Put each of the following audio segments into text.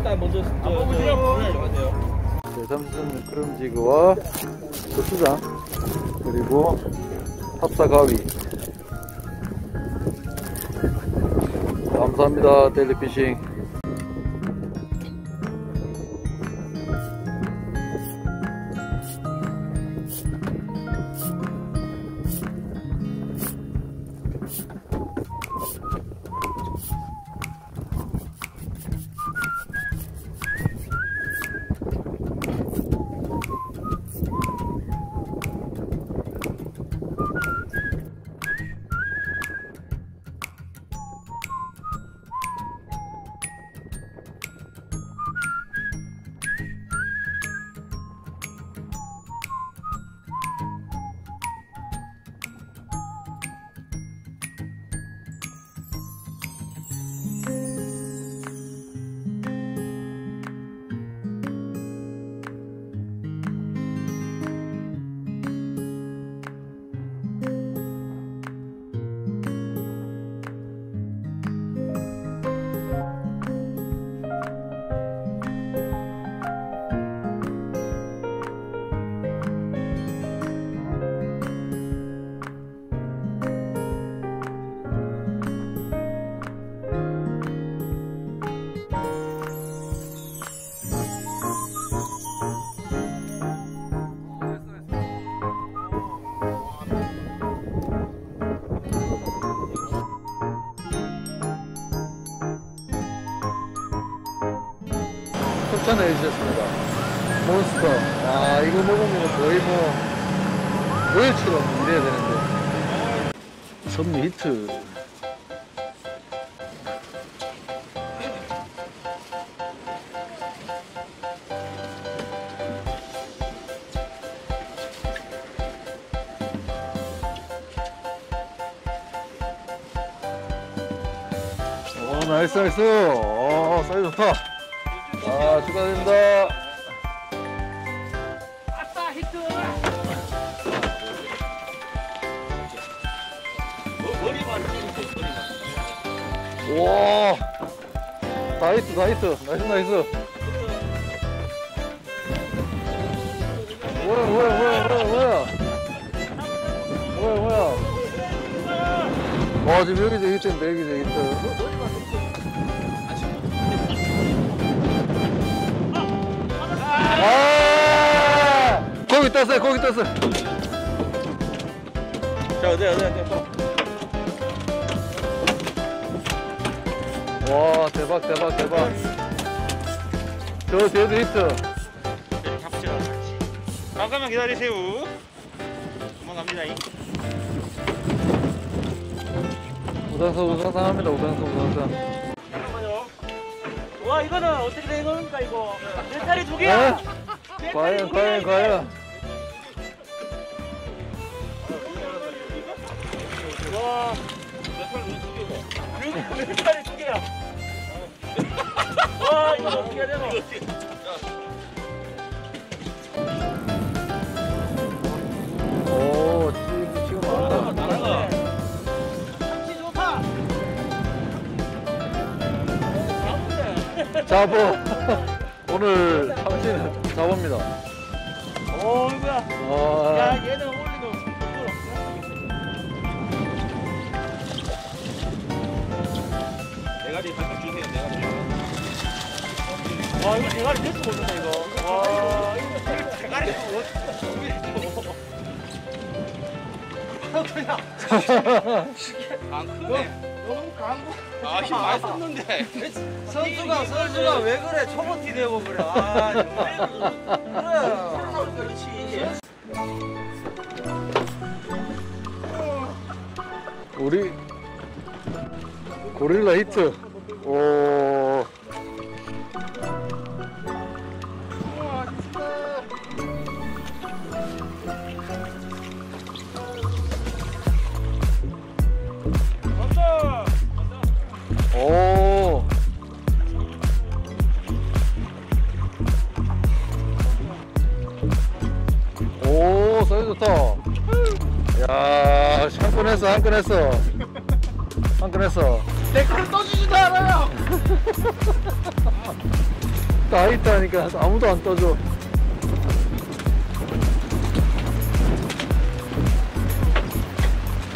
일단 먼저 네, 잠수선 미끄럼지구와 고추장 그리고 탑사가위. 감사합니다. 데일리피싱. 추천해 주셨습니다. 몬스터. 아, 이거 먹으면 거의 뭐, 모일처럼 이래야 되는데. 선미 히트. 오, 나이스, 나이스. 오, 사이즈 좋다. 아, 축하드립니다. 아따, 히트! 머리만 찍으세요, 머리만. 우와! 나이스, 나이스, 나이스, 나이스. 뭐야, 뭐야, 뭐야, 뭐야, 뭐야. 뭐야, 뭐야. 와, 지금 여기서 히트인데, 여기서 히트. 아, 고기 떴어요, 고기 떴어요. 자, 어디야, 어디야, 어디야. 와, 대박, 대박, 대박. 저 뒤에도 히트. 잡죠. 잠깐만 기다리세요. 넘어갑니다. 우산소, 우산상 합니다, 우산소, 우산상. 와, 이거는 어떻게 된 겁니까, 이거? 멘탈이 두 개야? 과연, 과연, 과연. 와, 멘탈이 두 개야. 와, 이거 어떻게 해야 되노? 오, 지금 와, 날아가. 잡어. 오늘 참치는 잡어입니다. 오, 이거야. 아... 야, 얘는 올리고. 대가리 살짝 주세요, 대가리. 와, 이거 대가리 됐어, 보셨나, 이거. 와, 이거 대가리 뭐, 그냥. 안 크네. 너무 강구. 아, 힘 많이 썼는데. 선수가 왜 그래? 초보티 되고 그래. 아, 정말. 그래. 그렇지. 우리 고릴라 히트. 오. 오. 오, 사이즈 좋다. 야, 한 건 했어, 한 건 했어. 한 건 했어. 댓글 써주지도 않아요. 다 있다니까 아무도 안 떠줘.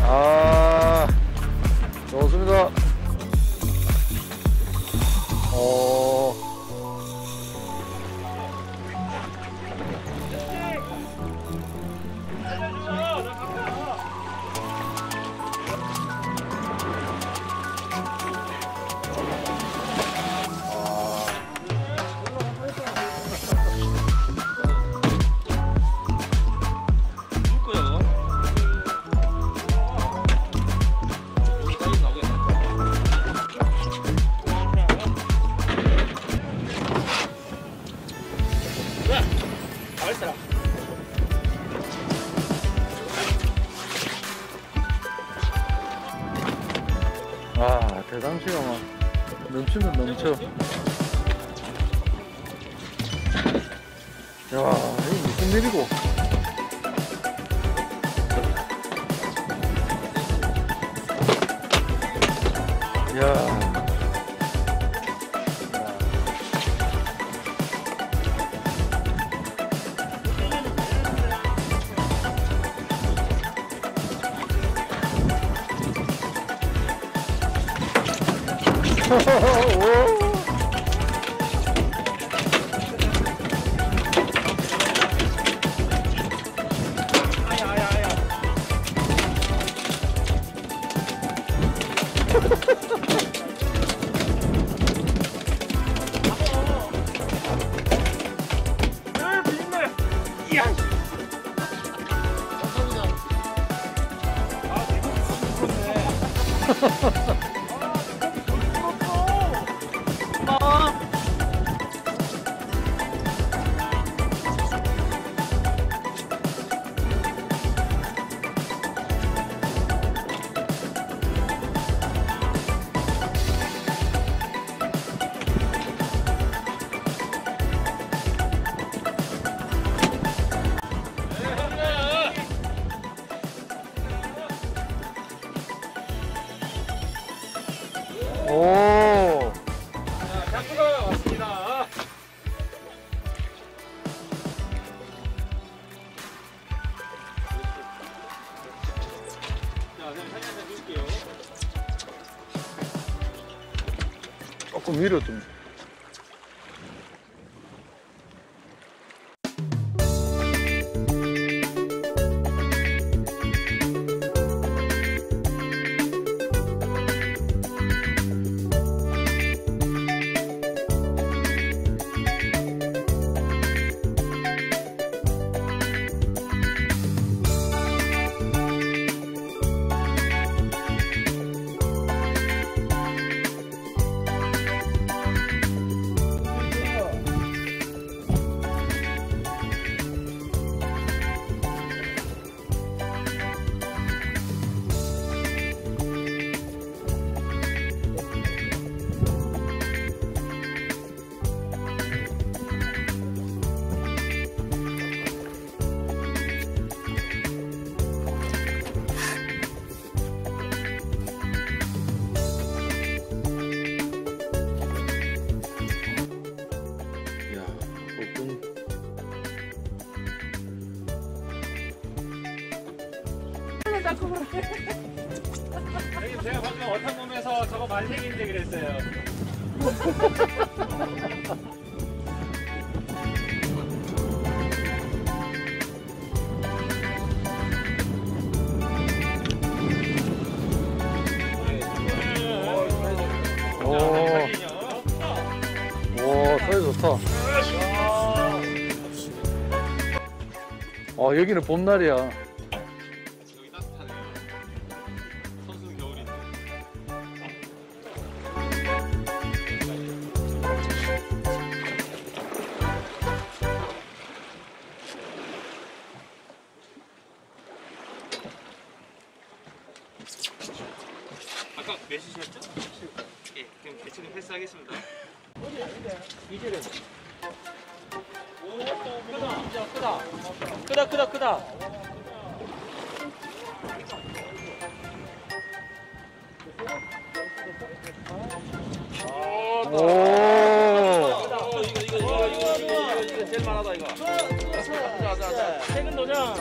아, 좋습니다. 아, 대상치가 막 넘치면 넘쳐. 야, 이거 무슨 일이고. 야. 조금 위로 좀. 제가 방금 어떤 몸에서 저거 만생인데 그랬어요. 오, 사이 좋다. 아, 여기는 봄날이야. 아까 몇시셨죠? 예, 그럼 개체는 패스하겠습니다. 이제는 크다. 오, 이거. 하다 이거. 자자자. 퇴근 도장.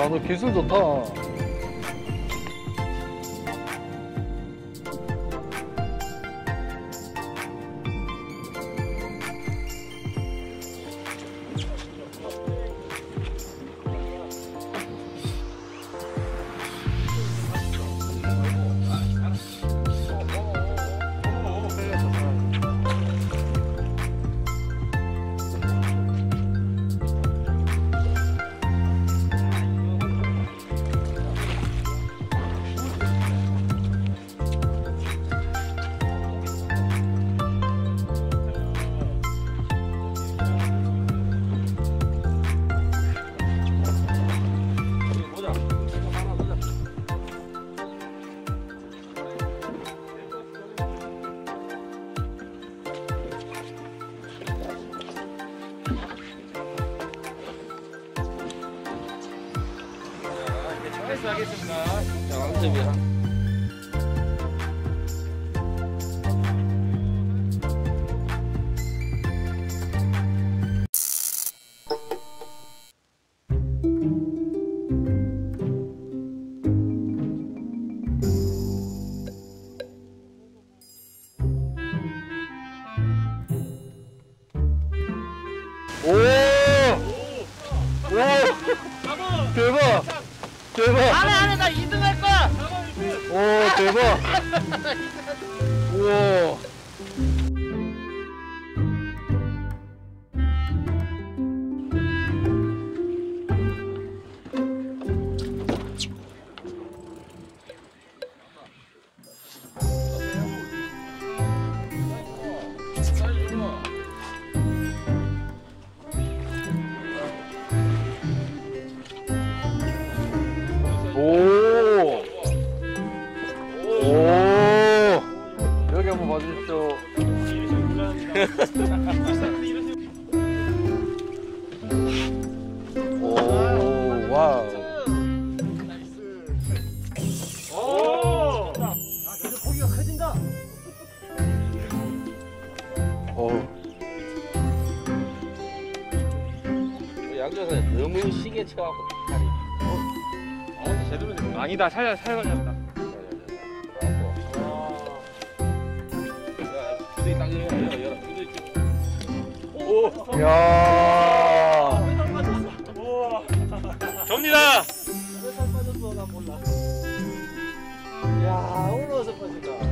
야, 너 기술 좋다. 하겠습니다. 자, 왕쌤이야. 오! 오! 대박! 대박! 안해 나 2등 할 거야! 오 대박! 우와! 오, 와우. 나이스. 오! 아, 계속 고기가 커진다. 오. 양조선 너무 시계 쳐갖고 다리. 어, 제대로 된 거. 아니다, 살살 걸렸다. 야. 접니다. 몇 살 빠졌어? 난 몰라. 야, 오늘 어서 빠진다.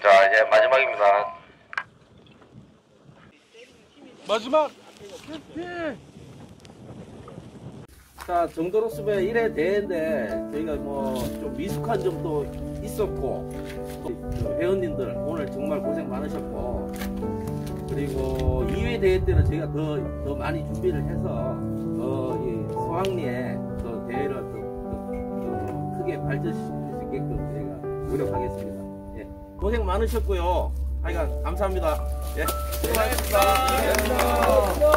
자, 이제 마지막입니다. 마지막! 자, 정도로스배 1회 대회인데 저희가 뭐 좀 미숙한 점도 있었고, 또 회원님들 오늘 정말 고생 많으셨고, 그리고 2회 대회 때는 저희가 더 많이 준비를 해서 이 소항리에 더 대회를 더 크게 발전시킬 수 있게끔 저희가 노력하겠습니다. 예, 고생 많으셨고요. 하여간 감사합니다. 예, 수고하셨습니다. 감사합니다.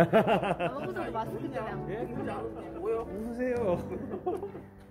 아무것도 마스크 그냥. 예? 뭐야? 웃으세요.